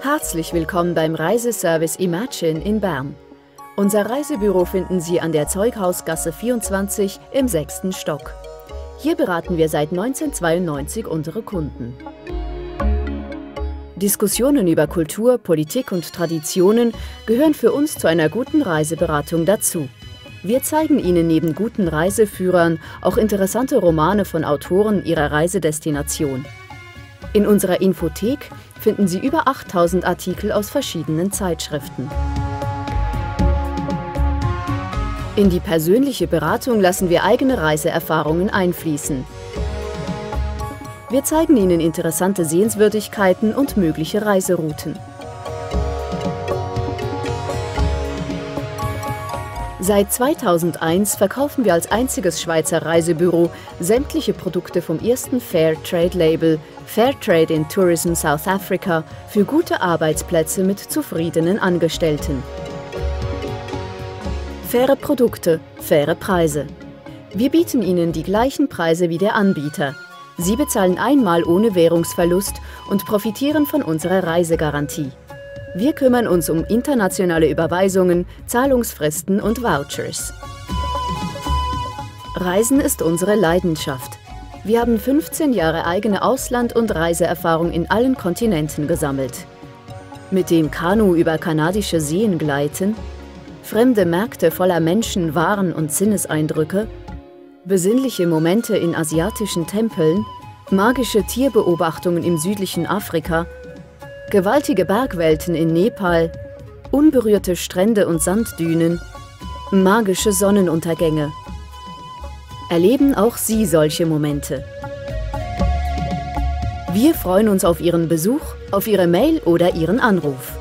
Herzlich willkommen beim Reise Service Imagine in Bern. Unser Reisebüro finden Sie an der Zeughausgasse 24 im 6. Stock. Hier beraten wir seit 1992 unsere Kunden. Diskussionen über Kultur, Politik und Traditionen gehören für uns zu einer guten Reiseberatung dazu. Wir zeigen Ihnen neben guten Reiseführern auch interessante Romane von Autoren Ihrer Reisedestination. In unserer Infothek finden Sie über 8000 Artikel aus verschiedenen Zeitschriften. In die persönliche Beratung lassen wir eigene Reiseerfahrungen einfließen. Wir zeigen Ihnen interessante Sehenswürdigkeiten und mögliche Reiserouten. Seit 2001 verkaufen wir als einziges Schweizer Reisebüro sämtliche Produkte vom ersten Fairtrade-Label Fairtrade in Tourism South Africa für gute Arbeitsplätze mit zufriedenen Angestellten. Faire Produkte, faire Preise. Wir bieten Ihnen die gleichen Preise wie der Anbieter. Sie bezahlen einmal ohne Währungsverlust und profitieren von unserer Reisegarantie. Wir kümmern uns um internationale Überweisungen, Zahlungsfristen und Vouchers. Reisen ist unsere Leidenschaft. Wir haben 15 Jahre eigene Ausland- und Reiseerfahrung in allen Kontinenten gesammelt. Mit dem Kanu über kanadische Seen gleiten, fremde Märkte voller Menschen, Waren und Sinneseindrücke, besinnliche Momente in asiatischen Tempeln, magische Tierbeobachtungen im südlichen Afrika, gewaltige Bergwelten in Nepal, unberührte Strände und Sanddünen, magische Sonnenuntergänge. Erleben auch Sie solche Momente. Wir freuen uns auf Ihren Besuch, auf Ihre Mail oder Ihren Anruf.